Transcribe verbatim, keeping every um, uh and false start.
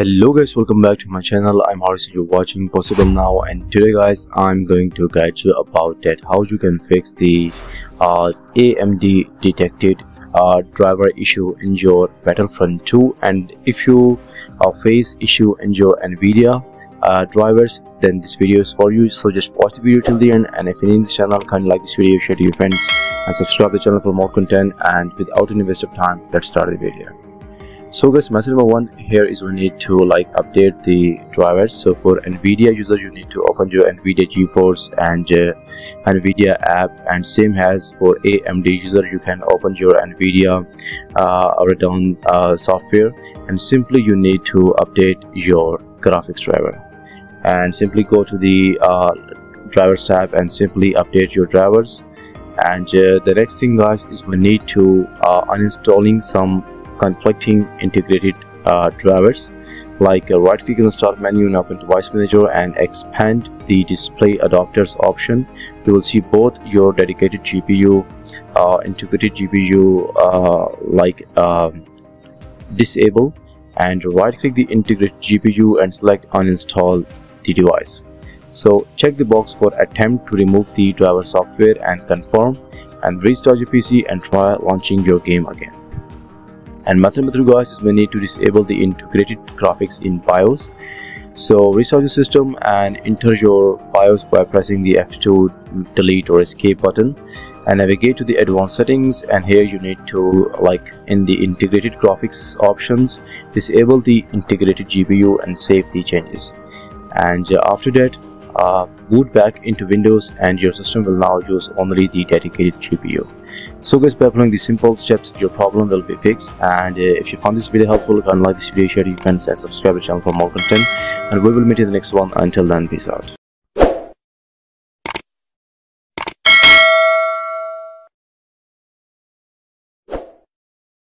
Hello guys, welcome back to my channel. I'm Haris, you're watching Possible Now, and today guys I'm going to guide you about that how you can fix the uh, A M D detected uh, driver issue in your Battlefront two. And if you uh, face issue in your Nvidia uh, drivers, then this video is for you, so just watch the video till the end. And if you're new in the channel, kind of like this video, share to your friends and subscribe to the channel for more content. And without any waste of time, let's start the video. So guys, method number one here is we need to like update the drivers. So for Nvidia users, you need to open your Nvidia GeForce and uh, Nvidia app, and same as for A M D users, you can open your Nvidia uh, Radeon uh, software, and simply you need to update your graphics driver, and simply go to the uh, drivers tab and simply update your drivers. And uh, the next thing guys is we need to uh, uninstalling some conflicting integrated uh, drivers. Like uh, right click on the start menu and open device manager and expand the display adapters option. You will see both your dedicated G P U, uh, integrated G P U uh, like uh, disable, and right click the integrated G P U and select uninstall the device. So check the box for attempt to remove the driver software and confirm, and restart your P C and try launching your game again. And method number three guys is we need to disable the integrated graphics in BIOS. So restart your system and enter your BIOS by pressing the F two delete or escape button, and navigate to the advanced settings, and here you need to like in the integrated graphics options disable the integrated G P U and save the changes. And uh, after that uh, boot back into Windows, and your system will now use only the dedicated G P U. So guys, by following these simple steps, your problem will be fixed. And uh, if you found this video helpful, can like this video, share to your friends and subscribe to the channel for more content, and we will meet in the next one. Until then, peace out.